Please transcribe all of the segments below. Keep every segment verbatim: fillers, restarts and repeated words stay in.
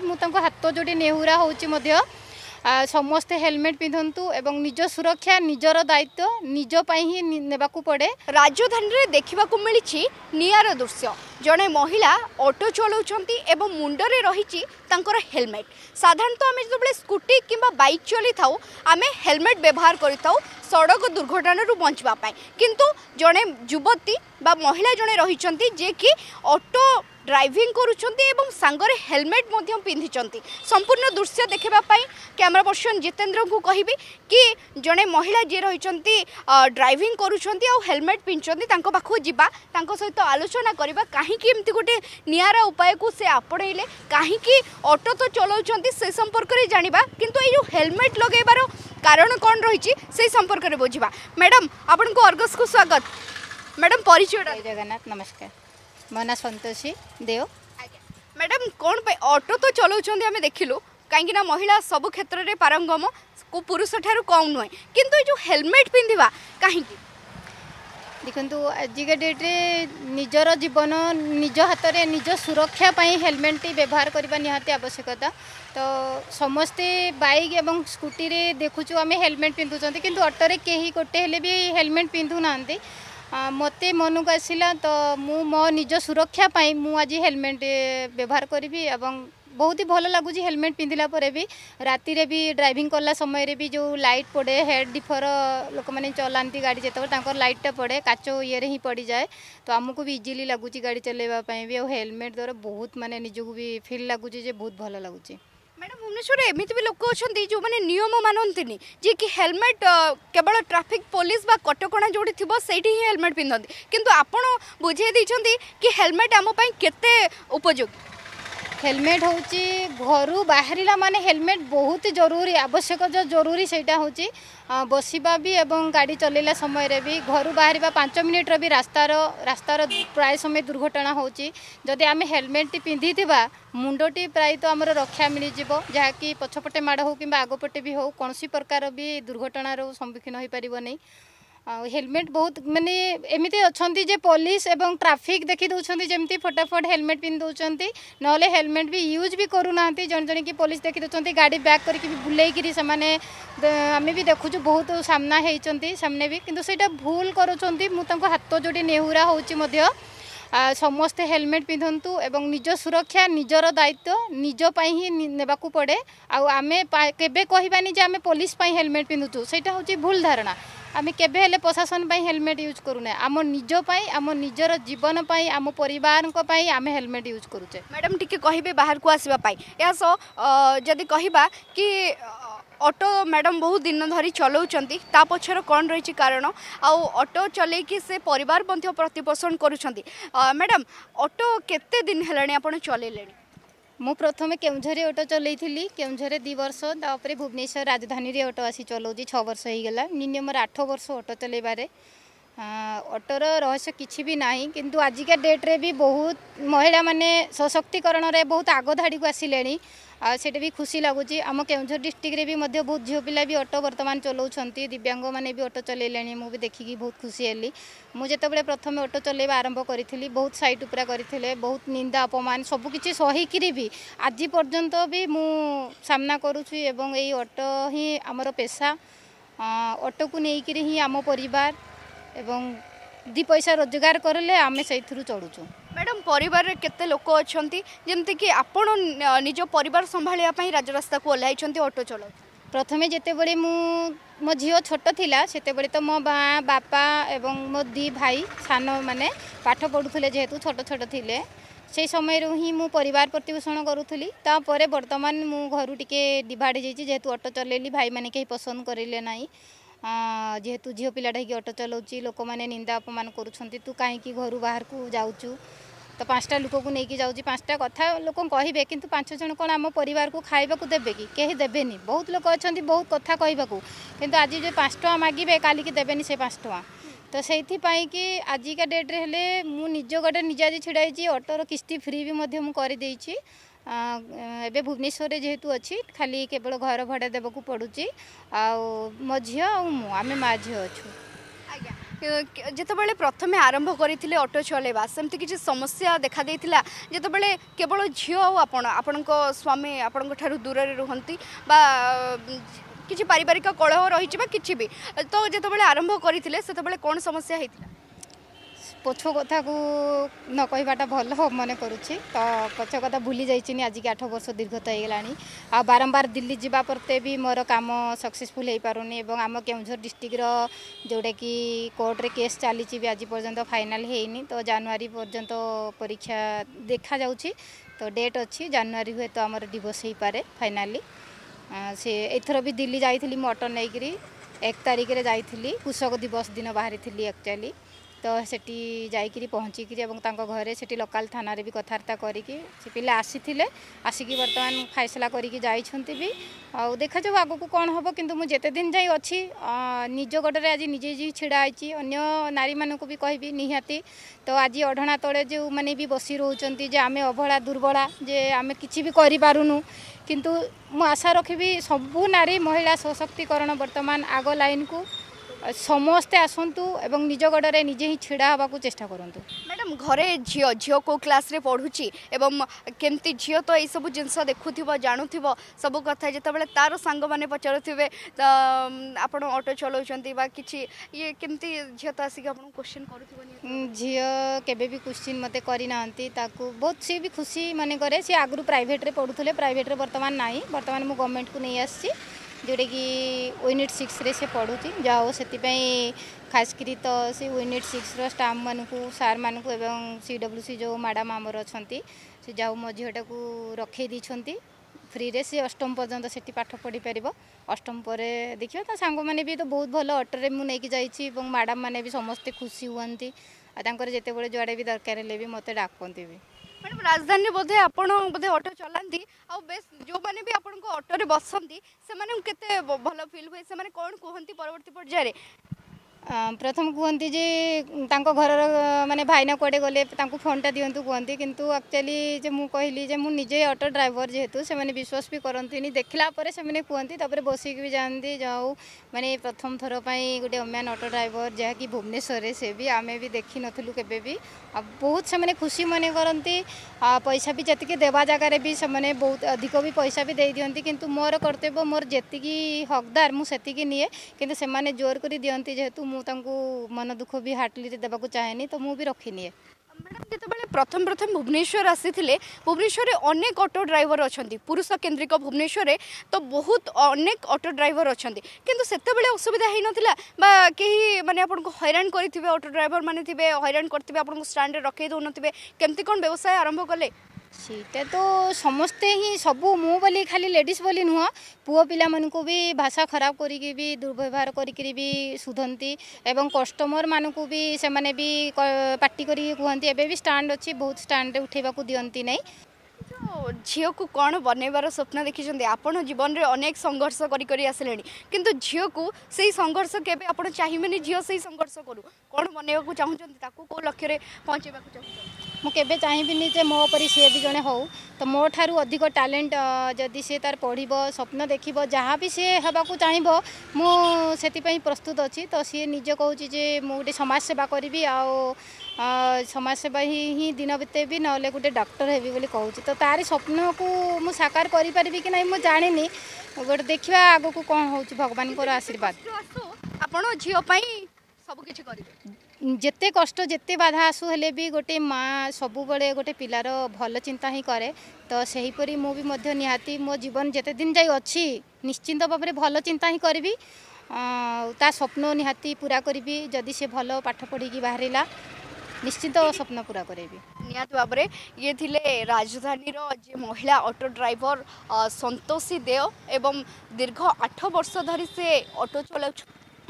करुँगी मुझे हाथ जोड़ी नेहुरा हो समस्ते हेलमेट पिंधतु एवं निज सुरक्षा निजर दायित्व निजपाई ही नेबाकू पड़े। राजधानी देखा मिली निआर दृश्य जड़े महिला ऑटो चलाउछंती एवं मुंडरे रही हेलमेट। साधारणतः आम जो स्कूटी कि बाइक चली था आम हेलमेट व्यवहार कर सड़क दुर्घटन बचापी किंतु जड़े युवती बा महिला जड़े रही जे कि ऑटो ड्राइविंग करुँचे और सांगरे हेलमेट पिंधि संपूर्ण दृश्य देखा कैमरा पर्सन जितेंद्र को कहबी कि जड़े महिला जी रही ड्राइविंग करुँच हेलमेट पिंधि पाखु जीवा सहित आलोचना करवा कहीं एमती गोटे निरा उपाय को से आपणईले कहीं ऑटो तो चलाउंट से संपर्क में जाना किंतु ये हेलमेट लगेबार कारण कौन रही से संपर्क में बुझा। मैडम आपण को अर्गस को स्वागत। मैडम परिचय। जगन्नाथ नमस्कार मो ना संतोषी देव। मैडम कौन पे ऑटो तो चलाउछंदी हमें देखिलु कहीं ना महिला सब क्षेत्र में पारंगम को पुरुष ठारू कम नुहे किंतु जो हेलमेट पिंधिबा कहीं देखु आजिका डेट्रे निजर जीवन निज हाथ में निज सुरक्षा पर हेलमेट व्यवहार करने निहाती आवश्यकता। तो समस्ते बाइक एवं स्कूटी रे देखुचु आम हेलमेट पिंधुंट कि ऑटो रे कहीं गोटे हेले भी हेलमेट पिंधु ना मत मन को आसला तो मु मो निज सुरक्षा पाई मु आज हेलमेट व्यवहार करी एवं बहुत ही भल लगुच हेलमेट पिंधला भी राति रे भी ड्राइविंग कला समय रे भी जो लाइट पड़े हेड डिफर लोक मैंने चलाती गाड़ी जिते लाइटा पड़े काच ये ही पड़ जाए तो आमको भी इजिली लगुच गाड़ी चलवाई भी और हेलमेट द्वारा बहुत मानने निजक भी फिल लगुच बहुत भल लगुच। मैडम भुवनेश्वर एमती भी लोक अच्छा जो मैंने नियम मानती जी कि हेलमेट केवल ट्रैफिक पुलिस बा कटकणा जोड़ी थी से ही हेलमेट पिंधती किंतु आपण बुझे देइछंती कि हेलमेट आम पाई केते उपयोगी। हेलमेट होची घरू बाहरिला माने हेलमेट बहुत जरूरी आवश्यक जो जरूरी सेटा होची बसिबा भी एवं गाड़ी चलेला समय रे भी घरू बाहरिबा पाँच मिनिट रे भी रास्तार रास्तार प्राय समय दुर्घटना होची जदि आमे हेलमेट पिंधिथिबा मुंडटी प्राय तो हमर रक्षा मिली जिवो जहा कि पछपटे माड़ हो किबा आगोपटे भी हो कोनसी प्रकार भी दुर्घटनार सम्मुखीन होई परिबो नै। हेलमेट बहुत माने एमती अच्छा जे पुलिस एवं ट्रैफिक देखी दौरान जमी फटाफट हेलमेट पिंध दौरान ना हेलमेट भी यूज भी करूना जन जन कि पुलिस देखी दौरान गाड़ी बैक करके बुलेकरी आम भी देखु बहुत सामना होती सामने भी किंतु सेटा भूल करुँच हाथ जोड़ी नेहुरा हो समस्ते हेलमेट पिंधतु एवं निज सुरक्षा निजर दायित्व निजपाई ही नेबाकू पड़े। आमे केबे कहबानी जे आमे पुलिस पाई हेलमेट पिंधुचु सेटा होची भूल धारणा। आमे केबे हेले प्रशासन पाई हेलमेट यूज करूने आम निजपाई आम निजर जीवन पाई आम परिवार को पाई आमे हेलमेट यूज करूचे। मैडम टिके कहबे बाहर को आसीबा पाई या सो जदी कहबा कि ऑटो मैडम बहुत दिन धरी चलाउछंती ता पछर कौन रही कारण आउ ऑटो चले कि से परिवार बंध्य प्रतिपोषण करुछंती। मैडम ऑटो केते दिन हेलाणी आपण चलेलेणी? मु प्रथम केउंझरे ऑटो चलेइथिली केउंझरे दो वर्ष तापर भुवनेश्वर राजधानी रे ऑटो आसी चलाउजी छह वर्ष होई गेला मिनिमम आठ वर्ष ऑटो चलेबारे ऑटोर रहस्य किसी भी ना किंतु आजिका डेट्रे भी बहुत महिला माने सशक्तिकरण रे बहुत आगो धाड़ी को आसिले सेटा भी खुशी लगुच। आम केउंझर डिस्ट्रिक्ट रे भी मध्य बहुत झियो पिला भी ऑटो वर्तमान चलाउछंती दिव्यांग माने भी ऑटो चलेलेणी मु भी देखिकी बहुत खुशी हेली। मु जेतेबेले प्रथम ऑटो चलेबा आरंभ करिथिली बहुत साइट उपरा करिथिले बहुत निंदा अपमान सब किछि सही किरि भी आज पर्यंत भी मु सामना करूछि एवं एई ऑटो ही हमर पेशा ऑटो को नेई किरि ही आम परिवार एवं दी पैसा रोजगार करले आमे सैथिरु चढुछु। मैडम परिवार रे केते लोक अछंती जेमते कि आपण निज परिवार संभालिया पई राज रास्ता को ओलाइछंती ऑटो चलाउ? प्रथमे जेते बळे मु मो झियो छोटो थिला सेते बळे तो मो बा बापा एवं मो दी भाई सानो माने पाठ पढुथले जेहेतु छोटो छोटो थिले से समय रो ही मु परिवार प्रतिपोषण करूथली। तापरे वर्तमान मु घरु टिके डिवाइड जैछि जेहेतु ऑटो चलेली भाई माने केही पसंद करिले नाही जेहेतु झील पिलाटा ही ऑटो चलाउची लोक मैंने निंदा अपमान करुँच तू कहीं घर बाहर को जाऊँ तो पाँचटा लोक को लेकिन जाऊँगी पाँचटा कथा लोक कहे कि पाँच जन कौन आम परिवार को खावा को देवे कि कहीं देवेनि बहुत लोक अच्छा बहुत कथा कहवाकू कितु आज जो पाँच टाँह मागे काली की देवेनि से पाँच टाँह तो से आजिका डेट्रे हेले मु निज गोटे निजे आज छिड़ाई ऑटोर किस्ती फ्री भी मुझे एबे भुवनेश्वर जेहेतु अच्छी खाली केवल घर भड़ा देवाक पड़ू मो झी आम माँ झी अच्छू। जितेबाला प्रथम आरंभ करते अटो चलैवा सेमती किसी समस्या देखा देता जितेबाला केवल झील आपण आपण स्वामी आपण दूर रुहती किसी पारिवारिक कलह रही किसी भी तो जितेबाला आरंभ करते से कौन समस्या होता पछ कथा को न कहवाटा भल मन करुच्छे तो पछ कथा भूली जाइनी आज के आठ वर्ष दीर्घत हो बारंबार दिल्ली जावा परते भी मोर काम सक्सेसफुल हो पारे और आम केउझर डिस्ट्रिक्ट जोटा कि कोर्टे केस चली आज पर्यंत फाइनल होनी तो जनवरी पर्यंत परीक्षा देखा जाउछि तो डेट अच्छी जनवरी हुए तो आमर डिवोर्स हो पारे फाइनाली से एथर भी दिल्ली जाइली मोटर नहीं करी एक तारिख रे जाइली कृषक दिवस दिन बाहरी थी एक्चुअली तो सेठी जाइकिरी पहुँचिकी एवं तांको घरे सेठी लोकल थाना रे भी कथबार्ता करिकी से पिला आसीथिले आसिकी वर्तमान फैसला करिकी जाइछंती भी आ देखा जाऊ आगु को कोन हबो किंतु मु जेते दिन जाई अछि निज गडरे आज निजे जी छिडा आइछि अन्य नारी मानको भी कहबी निहाती तो आज अढणा तळे जे माने भी बसी रहउचंती जे आमे अभळा दुर्बळा जे आमे किछि भी करि पारुनु किंतु मु आशा रखिबी सबु नारी महिला सशक्तिकरण वर्तमान आगो लाइन को समस्ते आसतु एवं निज गडरे निजे ही छिड़ा हाँ को चेष्टा करूँ। मैडम घरे झी झी को क्लास रे पढ़ुची एवं केमती झी तो यही सब जिनस देखुव जानू सब कथा जितेबाला तार सांग मैंने पचारे आप ऑटो चलाऊँ कि ये केमती झी तो आसिक क्वेश्चन कर झी के क्वेश्चन मत करना बहुत सी भी खुशी मन करे सी आगु प्राइट पढ़ुले प्राइट बर्तमान ना बर्तमान मुझे गवर्नमेंट को नहीं आसी जोटा कि यूनिट सिक्स रे से पढ़ुची जाओ से खास करी तो से यूनिट सिक्स रो स्टाफ मानक सार मानक एवं सी डब्ल्यू सी जो मैडम आमर अच्छा से जाओ मो झीटा को रखे दे फ्री रे से अष्टम पर्यंत से पाठ पढ़ी पार अष्टम पर देखिए तो सांग मैंने भी तो बहुत भल अटोरे मुझे जाइए और मैडम मैंने भी समस्ते खुशी हुंती जितेबाला जुआड़े भी दरकार है भी मत डाकती भी मैडम राजधानी बोधे आपण बोधे ऑटो चलाती आ जो मैंने भी आपण को ऑटो रे बसंती से माने केते भलो फील हुए से माने कोन कहंती परवर्ती पर्याय रे प्रथम कहंती जे तांको घर माने भाईना कोडे गले तांको फोनटा दियंतु कहंती किंतु एक्चुअली जे मु कहली जे मु निजे ऑटो ड्राइवर जेहेतु से माने विश्वास भी करंतीनी देखला परे से माने कहंती तापरे बसी के भी जानती जाऊ माने प्रथम थरो पई गुटे ओम्यान ऑटो ड्राइवर जे कि भुवनेश्वर रे से भी आमे भी देखि नथलु केबे भी आ बहुत से माने खुशी माने करंती आ पैसा भी जति के देबा जगह रे भी से माने बहुत अधिक भी पैसा भी देई दियंती किंतु मोर कर्तव्य मोर जति की हकदार मु सेति की निए किंतु से माने जोर करी दियंती जेहेतु मन दुख भी हाटली रे देबा को चाहेनी तो मु भी रखी निए। मैडम जितेबाला प्रथम प्रथम भुवनेश्वर आसी भुवनेश्वर अनेक ऑटो ड्राइवर अच्छा पुरुष केन्द्रिक भुवनेश्वर तो बहुत अनेक ऑटो ड्राइवर अच्छा किंतु सेतेबाला असुविधा हो ना कहीं माने आपन को हैरान करिथिबे ऑटो ड्राइवर माने थिबे हैरान करथिबे आपन को स्टैंड रे रखै दो नथिबे केमती कोन व्यवसाय आरंभ कले सीटा तो समस्ते ही सबू मु बोली खाली लेडीज बोली नुह पुओ पिला मानकू भी भाषा खराब करिकी भी दुर्व्यवहार करिकी भी सुधंती एवं कस्टमर मानकू भी से माने भी पार्टी करिकी कहंती एबे भी स्टैंड अछि बहुत स्टैंड रे उठेबा को दियंती नै झील को कौन बनैबार स्वप्न देखी आपण जीवन में अनेक संघर्ष करी आसिले किंतु झील को सही संघर्ष केबे आपण चाहिबेनी झील सही संघर्ष करू कौन बनैबा को चाहूचन ताकू को लक्ष्य रे पहुंचेबा को चाहूचन मु केबे चाहिबिनी जे मो परि से भी जने हो तो मो थारू अधिक टैलेंट जदी से तार पढ़िबो स्वप्न देखिबो जहाँ भी से हेबा को चाहिबो मु सेति पई प्रस्तुत अछि तो से निजे कहूची जे मु गोटे समाज सेवा करबी आ समाज सेवा ही दिन बितेबी नले गोटे डॉक्टर हेबी बोली कहूची तो तार स्वप्न को मु साकार करि परबी कि नै मु जानिनी गोटे देखिबा आगो को कोन होउची भगवान को आशीर्वाद आपण झियो पई सब किछ करिबे जत्ते कष्ट जत्ते बाधा आसु हेले भी गोटे माँ सबु बळे गोटे पिलार भल चिंता ही करे तो सही परी मु भी मध्य निहाती मो जीवन जते दिन जाई अछि निश्चिंत भाबरे भल चिंता ही करबी ता स्वप्न निहाती पूरा करबी जदि से भल पाठ पढ़ी की बाहरिला निश्चित स्वप्न पूरा करेबी निहात बाबरे। ये थिले राजधानी रो जे महिला ऑटो ड्राइवर संतोषी देव एवं दीर्घ आठ वर्ष धरी से ऑटो चला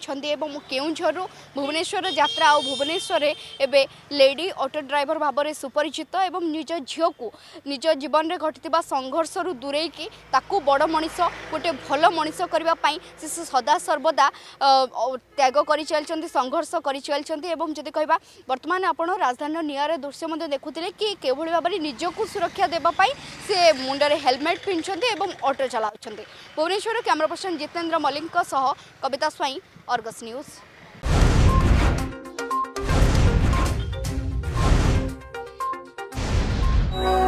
केउझरु भुवनेश्वर यात्रा और भुवनेश्वर एवं लेडी ऑटो ड्राइवर भाव में सुपरिचित और निज झील को निज जीवन में घटी संघर्ष रु दूरे की ताकू बड़ मनीष गोटे भल मनीष करने से सदा सर्वदा त्याग कर चलते संघर्ष कर चलते जदि कह बर्तमान आपड़ राजधानी निआर दृश्य देखुते कि किभली भाव में निजक सुरक्षा देवाई से मुंडे हेलमेट पिंधुंट और ऑटो चलाऊँ। Bhubaneswar camera person Jitendra Mallik Kavita Swain, Argus news. है।